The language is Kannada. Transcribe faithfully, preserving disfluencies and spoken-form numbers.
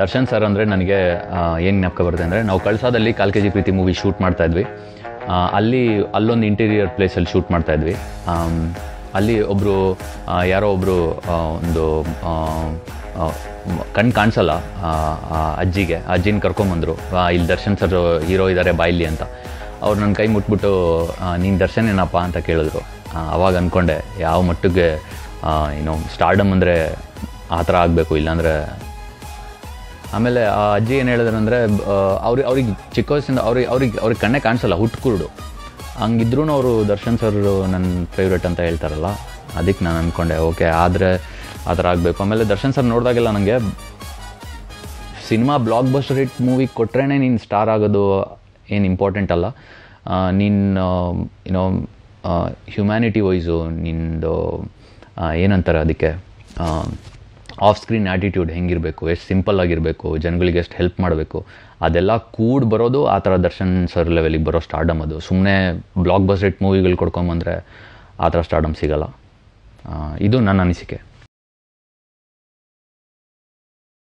ದರ್ಶನ್ ಸರ್ ಅಂದರೆ ನನಗೆ ಏನು ನೆಪಕ್ಕೆ ಬರುತ್ತೆ ಅಂದರೆ, ನಾವು ಕಳಸಾದಲ್ಲಿ ಕಾಲ್ಕಜಿ ಪ್ರೀತಿ ಮೂವಿ ಶೂಟ್ ಮಾಡ್ತಾಯಿದ್ವಿ. ಅಲ್ಲಿ ಅಲ್ಲೊಂದು ಇಂಟೀರಿಯರ್ ಪ್ಲೇಸಲ್ಲಿ ಶೂಟ್ ಮಾಡ್ತಾಯಿದ್ವಿ. ಅಲ್ಲಿ ಒಬ್ಬರು ಯಾರೋ ಒಬ್ಬರು ಒಂದು ಕಣ್ಣು ಕಾಣಿಸಲ್ಲ ಅಜ್ಜಿಗೆ, ಅಜ್ಜಿನ ಕರ್ಕೊಂಬಂದರು, ಇಲ್ಲಿ ದರ್ಶನ್ ಸರ್ ಹೀರೋ ಇದ್ದಾರೆ ಬಾಯಿಲಿ ಅಂತ. ಅವ್ರು ನನ್ನ ಕೈ ಮುಟ್ಬಿಟ್ಟು ನೀನು ದರ್ಶನ್ ಏನಪ್ಪ ಅಂತ ಕೇಳಿದ್ರು. ಆವಾಗ ಅಂದ್ಕೊಂಡೆ ಯಾವ ಮಟ್ಟಿಗೆ ಏನೋ ಸ್ಟಾರ್ಡಮ್ ಅಂದರೆ ಆ ಥರ ಆಗಬೇಕು, ಇಲ್ಲಾಂದರೆ. ಆಮೇಲೆ ಆ ಅಜ್ಜಿ ಏನು ಹೇಳಿದ್ರು ಅಂದರೆ, ಅವ್ರಿಗೆ ಅವ್ರಿಗೆ ಚಿಕ್ಕ ವಯಸ್ಸಿಂದ ಅವ್ರಿಗೆ ಅವ್ರಿಗೆ ಅವ್ರಿಗೆ ಕಣ್ಣೇ ಕಾಣಿಸಲ್ಲ, ಹುಟ್ಟುಕುರುಡು ಹಂಗಿದ್ರೂ ಅವರು ದರ್ಶನ್ ಸರ್ ನನ್ನ ಫೇವ್ರೇಟ್ ಅಂತ ಹೇಳ್ತಾರಲ್ಲ, ಅದಕ್ಕೆ ನಾನು ಅಂದ್ಕೊಂಡೆ ಓಕೆ ಆದರೆ ಆ ಥರ ಆಗಬೇಕು. ಆಮೇಲೆ ದರ್ಶನ್ ಸರ್ ನೋಡಿದಾಗೆಲ್ಲ ನನಗೆ cinema blockbuster hit movie ಕೊಟ್ರೇ ನೀನು ಸ್ಟಾರ್ ಆಗೋದು ಏನು ಇಂಪಾರ್ಟೆಂಟ್ ಅಲ್ಲ, ನಿನ್ನ ಏನೋ ಹ್ಯುಮ್ಯಾನಿಟಿ ವೈಸು, ನಿನ್ನದು ಏನಂತಾರೆ ಅದಕ್ಕೆ ಆಫ್ ಸ್ಕ್ರೀನ್ ಆ್ಯಟಿಟ್ಯೂಡ್ ಹೆಂಗಿರಬೇಕು, ಎಷ್ಟು ಸಿಂಪಲ್ಲಾಗಿರಬೇಕು, ಜನಗಳಿಗೆ ಎಷ್ಟು ಹೆಲ್ಪ್ ಮಾಡಬೇಕು, ಅದೆಲ್ಲ ಕೂಡಿ ಬರೋದು ಆ ಥರ ದರ್ಶನ್ ಸರ್ ಲೆವೆಲಿಗೆ ಬರೋ ಸ್ಟಾರ್ಡಮ್. ಅದು ಸುಮ್ಮನೆ ಬ್ಲಾಕ್ ಬಸ್ಟರ್ ಹಿಟ್ ಮೂವಿಗಳು ಕೊಡ್ಕೊಂಬಂದರೆ ಆ ಥರ ಸ್ಟಾರ್ಡಮ್ ಸಿಗೋಲ್ಲ. ಇದು ನನ್ನ ಅನಿಸಿಕೆ.